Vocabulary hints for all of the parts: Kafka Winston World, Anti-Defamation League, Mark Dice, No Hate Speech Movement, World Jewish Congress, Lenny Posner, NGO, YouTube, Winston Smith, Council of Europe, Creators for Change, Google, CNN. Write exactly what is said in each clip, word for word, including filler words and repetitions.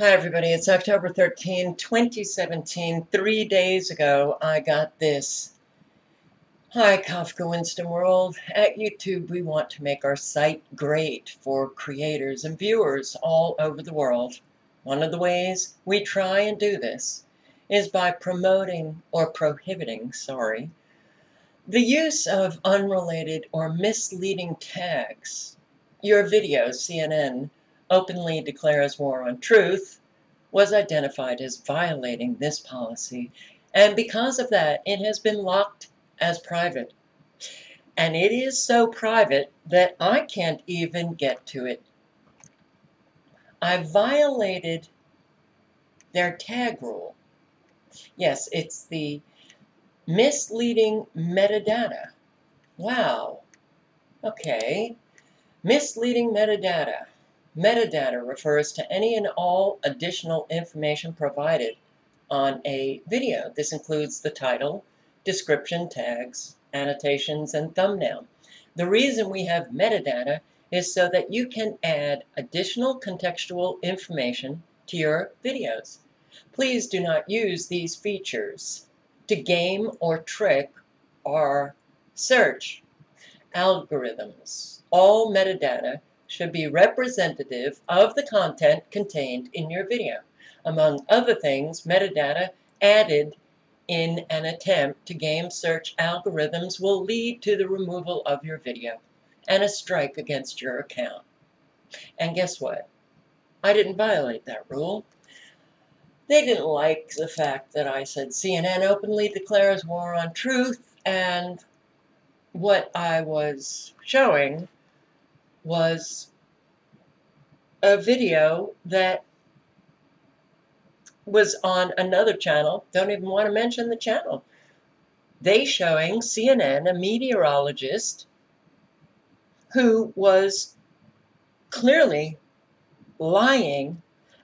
Hi everybody, it's October thirteenth, twenty seventeen. Three days ago I got this. Hi Kafka Winston World. At YouTube we want to make our site great for creators and viewers all over the world. One of the ways we try and do this is by promoting or prohibiting, sorry, the use of unrelated or misleading tags. Your video, C N N, openly declares war on truth, was identified as violating this policy, and because of that it has been locked as private. And it is so private that I can't even get to it. I violated their tag rule. Yes, it's the misleading metadata. Wow. Okay. Misleading metadata. Metadata refers to any and all additional information provided on a video. This includes the title, description, tags, annotations, and thumbnail. The reason we have metadata is so that you can add additional contextual information to your videos. Please do not use these features to game or trick our search algorithms. All metadata should be representative of the content contained in your video. Among other things, metadata added in an attempt to game search algorithms will lead to the removal of your video and a strike against your account. And guess what? I didn't violate that rule. They didn't like the fact that I said C N N openly declares war on truth, and what I was showing was a video that was on another channel. Don't even want to mention the channel. They showing C N N, a meteorologist who was clearly lying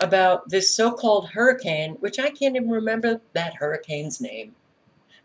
about this so-called hurricane, which I can't even remember that hurricane's name,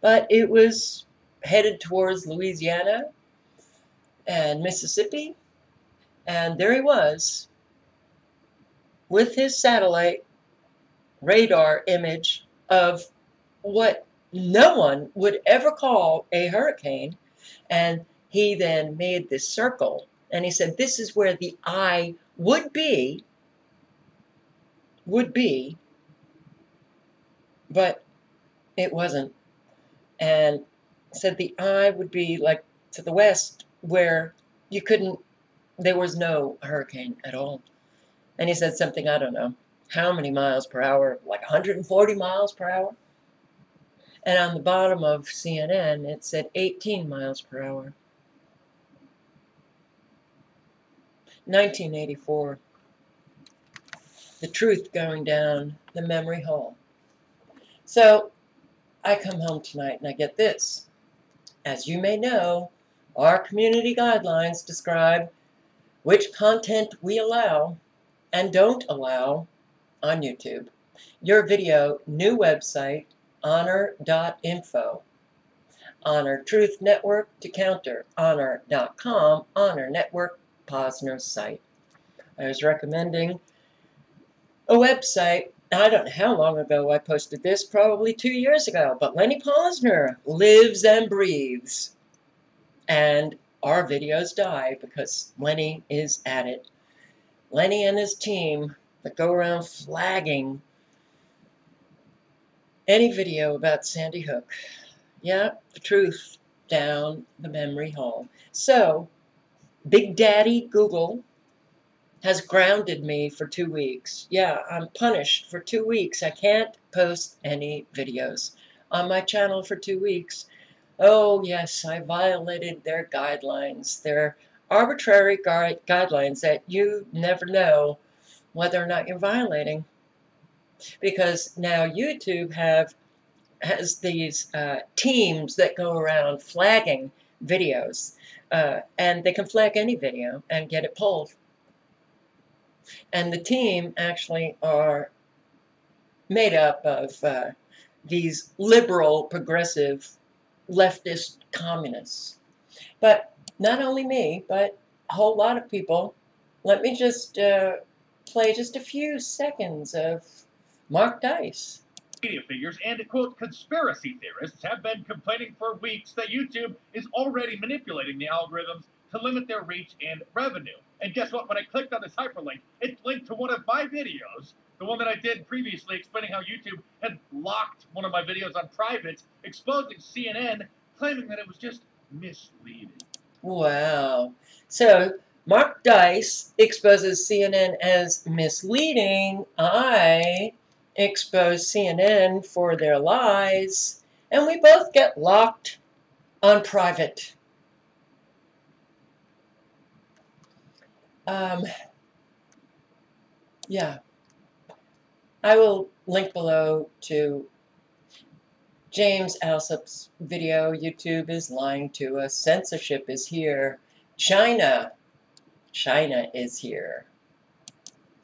but it was headed towards Louisiana and Mississippi. And there he was with his satellite radar image of what no one would ever call a hurricane. And he then made this circle and he said, this is where the eye would be, would be, but it wasn't. And said the eye would be like to the west where you couldn't, there was no hurricane at all. And he said something, I don't know, how many miles per hour, like one hundred forty miles per hour? And on the bottom of C N N, it said eighteen miles per hour. nineteen eighty-four. The truth going down the memory hole. So I come home tonight and I get this. As you may know, our community guidelines describe which content we allow and don't allow on YouTube. Your video, new website, honor dot info. Honor Truth Network to counter honor dot com, Honor Network, Posner's site. I was recommending a website. I don't know how long ago I posted this, probably two years ago, but Lenny Posner lives and breathes. And our videos die because Lenny is at it. Lenny and his team that go around flagging any video about Sandy Hook. Yeah, the truth down the memory hole. So, Big Daddy Google has grounded me for two weeks. Yeah, I'm punished for two weeks. I can't post any videos on my channel for two weeks. Oh, yes, I violated their guidelines, their arbitrary gui guidelines that you never know whether or not you're violating. Because now YouTube have has these uh, teams that go around flagging videos. Uh, and they can flag any video and get it pulled. And the team actually are made up of uh, these liberal, progressive, leftist communists. But not only me, but a whole lot of people. Let me just uh, play just a few seconds of Mark Dice. Media figures and, quote, conspiracy theorists have been complaining for weeks that YouTube is already manipulating the algorithms to limit their reach and revenue. And guess what? When I clicked on this hyperlink, it linked to one of my videos, the one that I did previously explaining how YouTube had locked one of my videos on private, exposing C N N, claiming that it was just misleading. Wow. So Mark Dice exposes C N N as misleading. I expose C N N for their lies. And we both get locked on private. Um, yeah. I will link below to James Alsop's video, YouTube is lying to us, censorship is here, China, China is here.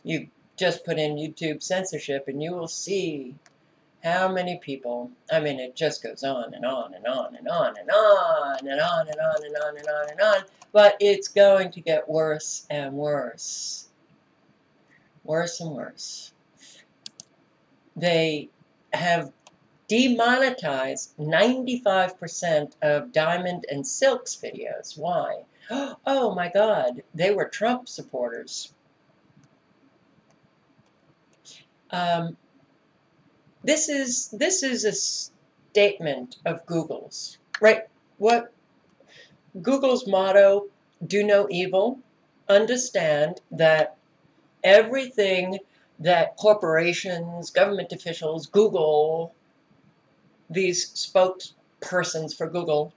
You just put in YouTube censorship and you will see how many people, I mean it just goes on and on and on and on and on and on and on and on and on and on, but it's going to get worse and worse. Worse and worse. They have demonetized ninety-five percent of Diamond and Silk's videos. Why? Oh my God, they were Trump supporters. Um, this is this is a statement of Google's, right? What Google's motto: do no evil. Understand that everything that corporations, government officials, Google, these spokespersons for Google,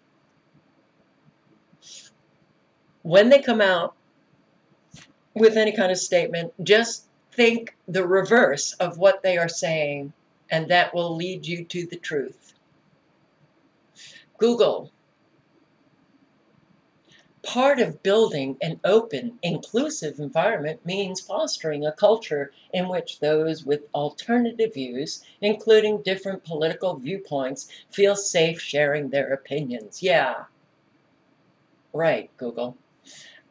when they come out with any kind of statement, just think the reverse of what they are saying, and that will lead you to the truth. Google, part of building an open, inclusive environment means fostering a culture in which those with alternative views, including different political viewpoints, feel safe sharing their opinions. Yeah. Right, Google.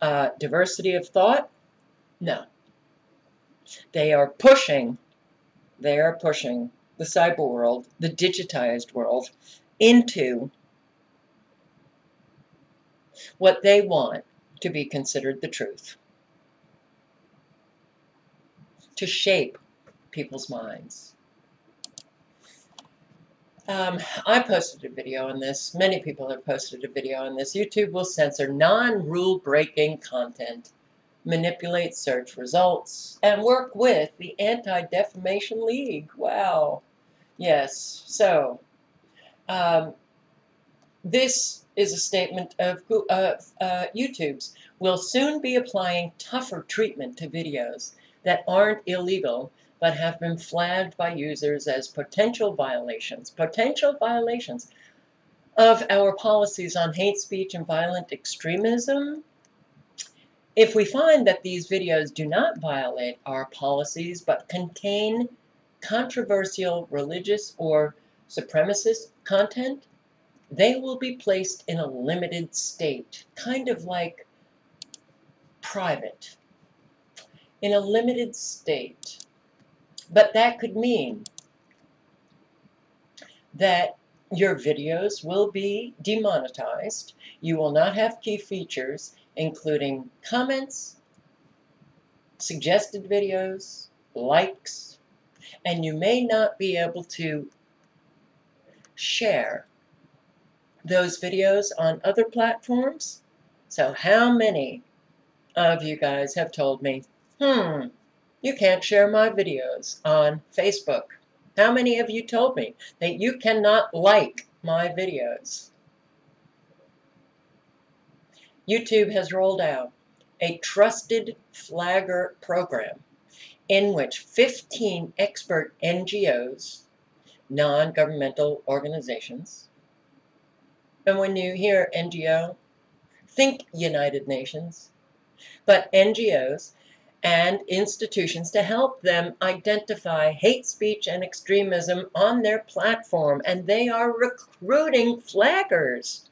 Uh, diversity of thought? No. They are pushing, they are pushing the cyber world, the digitized world, into what they want to be considered the truth, to shape people's minds. Um, I posted a video on this. Many people have posted a video on this. YouTube will censor non-rule-breaking content, manipulate search results, and work with the Anti-Defamation League. Wow. Yes. So, um, this is a statement of uh, uh, YouTube's. We'll soon be applying tougher treatment to videos that aren't illegal but have been flagged by users as potential violations, potential violations of our policies on hate speech and violent extremism. If we find that these videos do not violate our policies but contain controversial religious or supremacist content, they will be placed in a limited state, kind of like private, in a limited state. But that could mean that your videos will be demonetized. You will not have key features, including comments, suggested videos, likes, and you may not be able to share those videos on other platforms. So how many of you guys have told me, hmm, you can't share my videos on Facebook? How many of you told me that you cannot like my videos? YouTube has rolled out a trusted flagger program in which fifteen expert N G Os, non-governmental organizations, and when you hear N G O, think United Nations, but N G Os and institutions to help them identify hate speech and extremism on their platform, and they are recruiting flaggers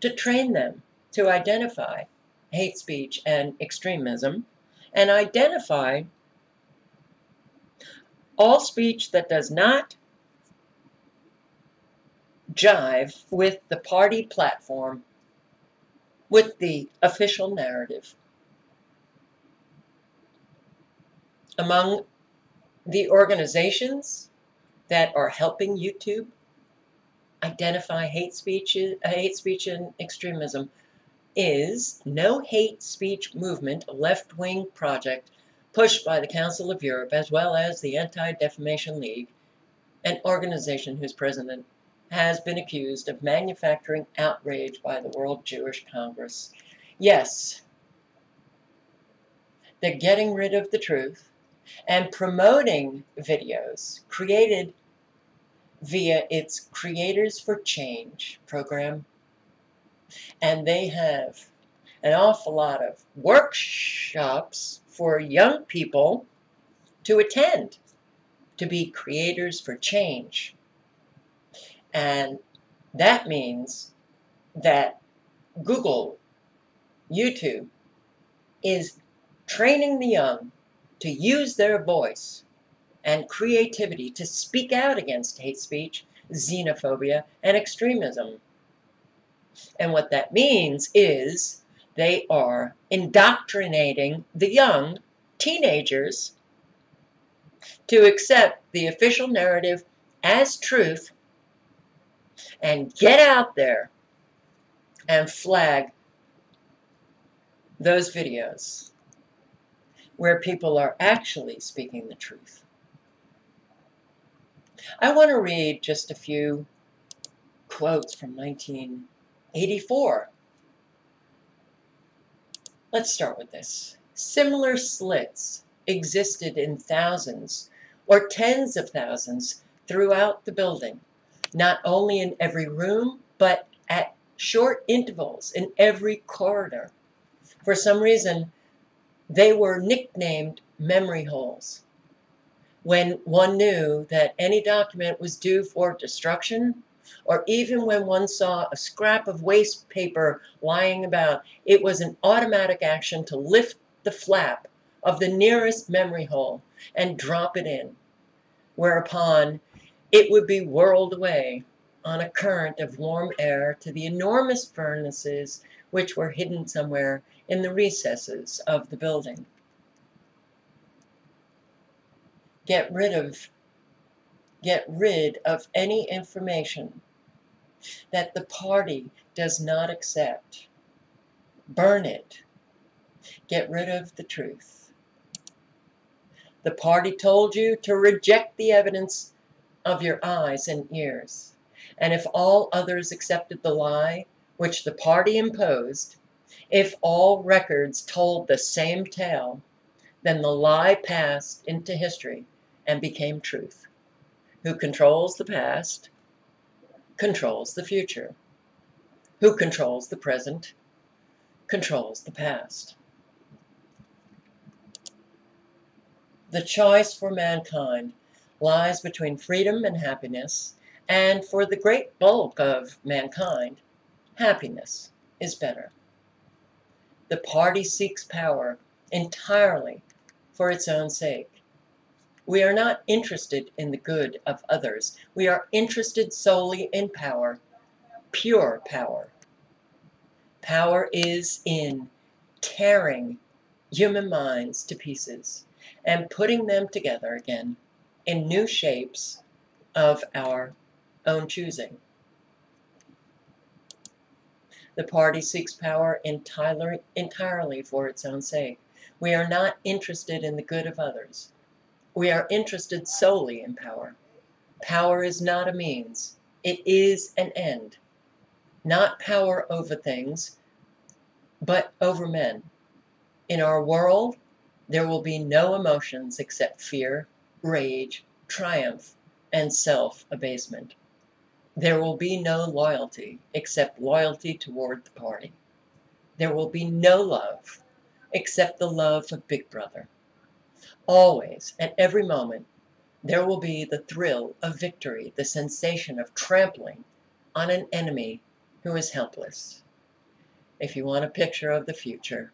to train them to identify hate speech and extremism and identify all speech that does not jive with the party platform, with the official narrative. Among the organizations that are helping YouTube identify hate speech, hate speech and extremism is No Hate Speech Movement, a left-wing project pushed by the Council of Europe, as well as the Anti-Defamation League, an organization whose president has been accused of manufacturing outrage by the World Jewish Congress. Yes, they're getting rid of the truth and promoting videos created via its Creators for Change program. And they have an awful lot of workshops for young people to attend, to be creators for change. And that means that Google, YouTube, is training the young to use their voice and creativity to speak out against hate speech, xenophobia, and extremism. And what that means is they are indoctrinating the young teenagers to accept the official narrative as truth and get out there and flag those videos where people are actually speaking the truth. I want to read just a few quotes from nineteen eighty-four. Let's start with this. Similar slits existed in thousands or tens of thousands throughout the building, not only in every room, but at short intervals in every corridor. For some reason, they were nicknamed memory holes. When one knew that any document was due for destruction, or even when one saw a scrap of waste paper lying about, it was an automatic action to lift the flap of the nearest memory hole and drop it in, whereupon it would be whirled away on a current of warm air to the enormous furnaces which were hidden somewhere in the recesses of the building. Get rid of Get rid of any information that the party does not accept. Burn it. Get rid of the truth. The party told you to reject the evidence of your eyes and ears, and if all others accepted the lie which the party imposed, if all records told the same tale, then the lie passed into history and became truth. Who controls the past controls the future. Who controls the present controls the past. The choice for mankind lies between freedom and happiness, and for the great bulk of mankind, happiness is better. The party seeks power entirely for its own sake. We are not interested in the good of others. We are interested solely in power, pure power. Power is in tearing human minds to pieces and putting them together again in new shapes of our own choosing. The party seeks power entirely, entirely for its own sake. We are not interested in the good of others. We are interested solely in power. Power is not a means. It is an end. Not power over things, but over men. In our world, there will be no emotions except fear, rage, triumph, and self-abasement. There will be no loyalty except loyalty toward the party. There will be no love except the love of Big Brother. Always, at every moment, there will be the thrill of victory, the sensation of trampling on an enemy who is helpless. If you want a picture of the future,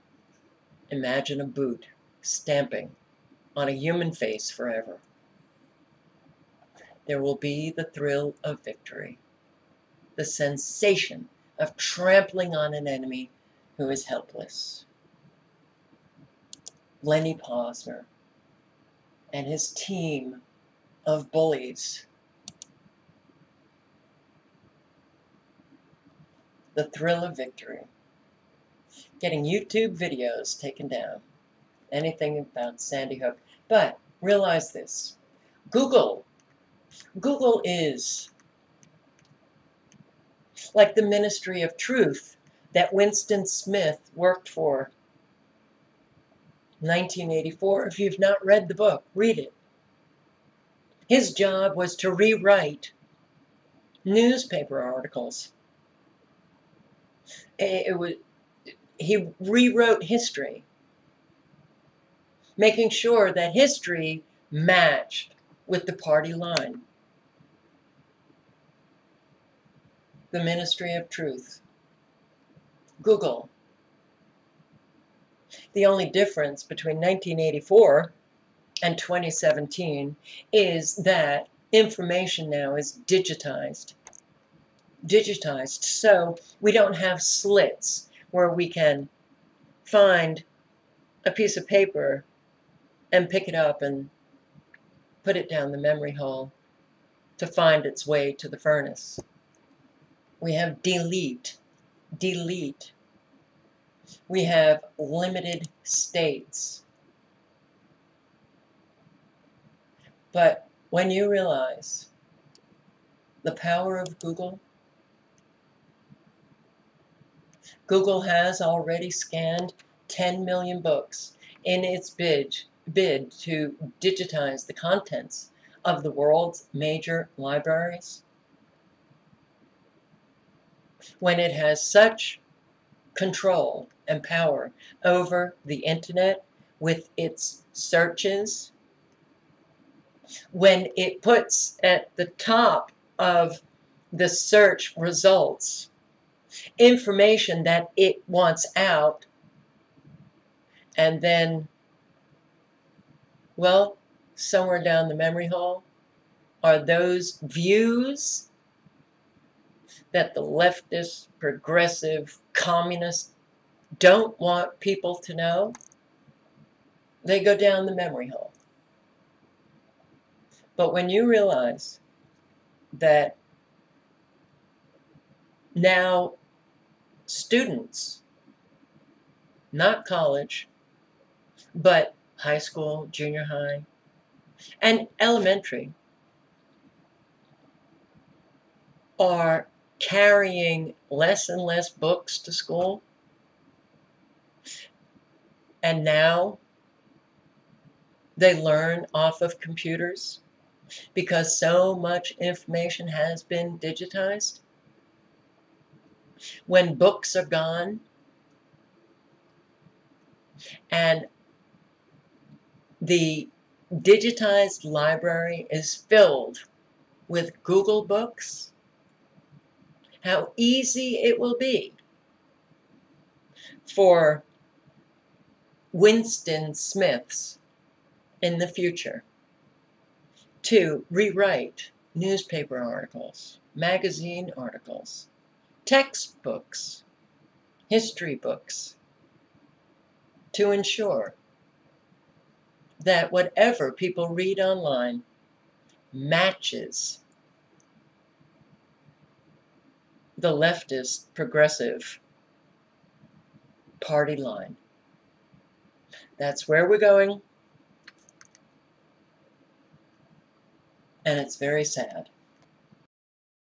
imagine a boot stamping on a human face forever. There will be the thrill of victory, the sensation of trampling on an enemy who is helpless. Lenny Posner and his team of bullies. The thrill of victory. Getting YouTube videos taken down. Anything about Sandy Hook. But realize this. Google. Google is like the Ministry of Truth that Winston Smith worked for. nineteen eighty-four. If you've not read the book, read it. His job was to rewrite newspaper articles. It was, he rewrote history, making sure that history matched with the party line. The Ministry of Truth. Google. The only difference between nineteen eighty-four and twenty seventeen is that information now is digitized. digitized so we don't have slits where we can find a piece of paper and pick it up and put it down the memory hole to find its way to the furnace. We have delete, delete. We have limited states. But when you realize the power of Google, Google has already scanned ten million books in its bid, bid to digitize the contents of the world's major libraries. When it has such control and power over the internet with its searches, when it puts at the top of the search results information that it wants out, and then, well, somewhere down the memory hole are those views that the leftist, progressive, communists don't want people to know. They go down the memory hole. But when you realize that now students, not college, but high school, junior high, and elementary, are carrying less and less books to school. And now they learn off of computers because so much information has been digitized. When books are gone and the digitized library is filled with Google books, how easy it will be for Winston Smiths in the future to rewrite newspaper articles, magazine articles, textbooks, history books, to ensure that whatever people read online matches the leftist progressive party line. That's where we're going, and it's very sad.